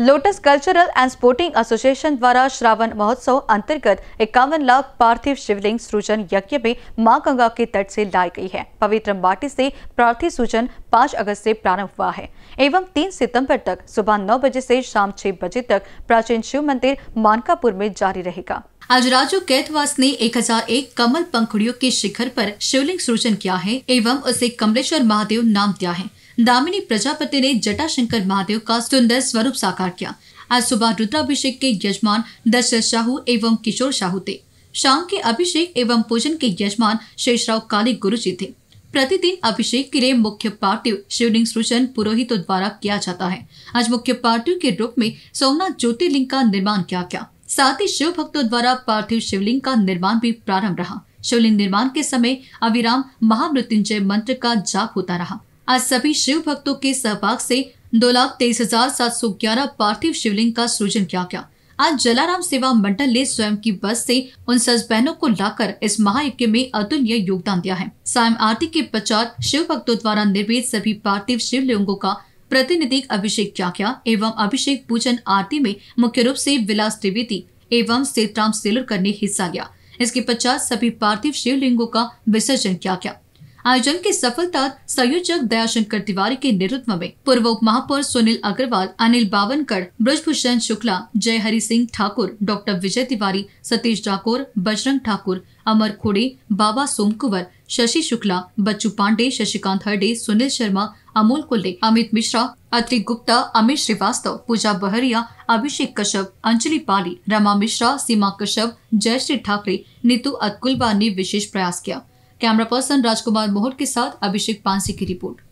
Lotus cultural and sporting association द्वारा श्रावण महोत्सव अंतर्गत 51 लाख पार्थिव शिवलिंग सृजन यज्ञ में मां गंगा के तट से लाई गई है। पवित्र माटी से पार्थिव सूजन 5 अगस्त से प्रारंभ हुआ है एवं 3 सितंबर तक सुबह 9 बजे से शाम 6 बजे तक प्राचीन शिव मंदिर मानकापुर में जारी रहेगा। आज राजू कैतवास ने 1001 कमल पंखुड़ियों के शिखर पर शिवलिंग सृजन किया है एवं उसे कमलेश्वर महादेव नाम दिया है। दामिनी प्रजापति ने जटाशंकर महादेव का सुंदर स्वरूप साकार किया। आज सुबह रुद्राभिषेक के यजमान दशरथ साहू एवं किशोर शाहू थे। शाम के अभिषेक एवं पूजन के यजमान शेषराव काली गुरु जी थे। प्रतिदिन अभिषेक के लिए मुख्य पार्थिव शिवलिंग सृजन पुरोहितों द्वारा किया जाता है। आज मुख्य पार्थिव के रूप में सोमनाथ ज्योतिर्लिंग का निर्माण किया गया। साथ ही शिव भक्तों द्वारा पार्थिव शिवलिंग का निर्माण भी प्रारंभ रहा। शिवलिंग निर्माण के समय अविराम महामृत्युंजय मंत्र का जाप होता रहा। आज सभी शिव भक्तों के सहभाग से 2,23,711 पार्थिव शिवलिंग का सृजन किया गया। आज जलाराम सेवा मंडल ने स्वयं की बस से 49 बहनों को लाकर इस महायज्ञ में अतुलनीय योगदान दिया है। सायं आरती के पश्चात शिव भक्तों द्वारा निर्मित सभी पार्थिव शिवलिंगों का प्रतिनिधिक अभिषेक किया गया एवं अभिषेक पूजन आरती में मुख्य रूप से विलास त्रिवेदी एवं शेतराम सेलोरकर ने हिस्सा लिया। इसके पश्चात सभी पार्थिव शिवलिंगों का विसर्जन किया गया। आयोजन की सफलता संयोजक दयाशंकर तिवारी के नेतृत्व में पूर्व उप महापौर सुनील अग्रवाल, अनिल बावनकर, ब्रजभूषण शुक्ला, जयहरी सिंह ठाकुर, डॉक्टर विजय तिवारी, सतीश ठाकोर, बजरंग ठाकुर, अमर खोड़े, बाबा सोमकुवर, शशि शुक्ला, बच्चू पांडे, शशिकांत हर्डे, सुनील शर्मा, अमोल कुंडे, अमित मिश्रा, अत्रि गुप्ता, अमित श्रीवास्तव, पूजा बहरिया, अभिषेक कश्यप, अंजलि पाली, रमा मिश्रा, सीमा कश्यप, जयश्री ठाकरे, नीतू अतकुलबा ने विशेष प्रयास किया। कैमरा पर्सन राजकुमार मोहर के साथ अभिषेक पांसी की रिपोर्ट।